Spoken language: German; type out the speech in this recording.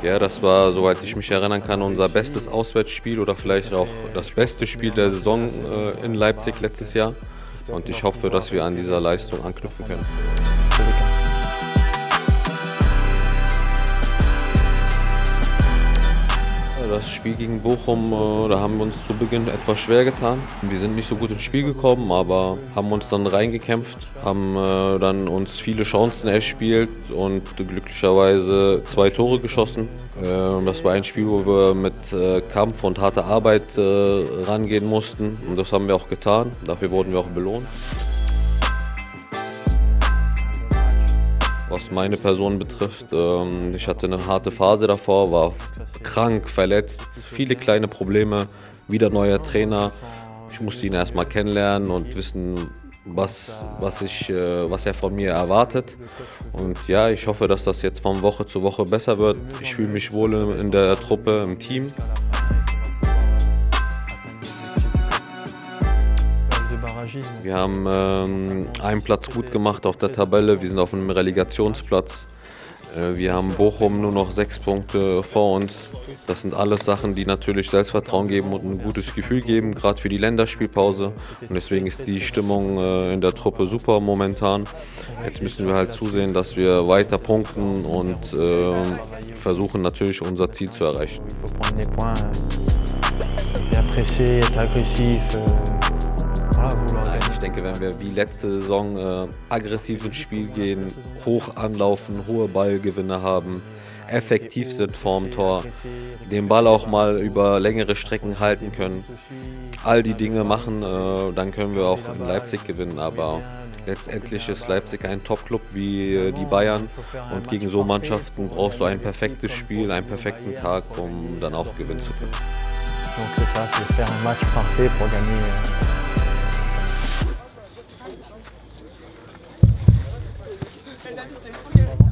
Ja, das war, soweit ich mich erinnern kann, unser bestes Auswärtsspiel oder vielleicht auch das beste Spiel der Saison in Leipzig letztes Jahr. Und ich hoffe, dass wir an dieser Leistung anknüpfen können. Das Spiel gegen Bochum, da haben wir uns zu Beginn etwas schwer getan. Wir sind nicht so gut ins Spiel gekommen, aber haben uns dann reingekämpft, haben dann uns viele Chancen erspielt und glücklicherweise 2 Tore geschossen. Das war ein Spiel, wo wir mit Kampf und harter Arbeit rangehen mussten. Und das haben wir auch getan, dafür wurden wir auch belohnt. Was meine Person betrifft, ich hatte eine harte Phase davor, war krank, verletzt, viele kleine Probleme, wieder neuer Trainer. Ich musste ihn erstmal kennenlernen und wissen, was er von mir erwartet. Und ja, ich hoffe, dass das jetzt von Woche zu Woche besser wird. Ich fühle mich wohl in der Truppe, im Team. Wir haben einen Platz gut gemacht auf der Tabelle, wir sind auf einem Relegationsplatz. Wir haben Bochum nur noch 6 Punkte vor uns. Das sind alles Sachen, die natürlich Selbstvertrauen geben und ein gutes Gefühl geben, gerade für die Länderspielpause. Und deswegen ist die Stimmung in der Truppe super momentan. Jetzt müssen wir halt zusehen, dass wir weiter punkten und versuchen natürlich unser Ziel zu erreichen. Ich denke, wenn wir wie letzte Saison aggressiv ins Spiel gehen, hoch anlaufen, hohe Ballgewinne haben, effektiv sind vorm Tor, den Ball auch mal über längere Strecken halten können, all die Dinge machen, dann können wir auch in Leipzig gewinnen. Aber letztendlich ist Leipzig ein Top-Club wie die Bayern und gegen so Mannschaften brauchst du ein perfektes Spiel, einen perfekten Tag, um dann auch gewinnen zu können. Okay.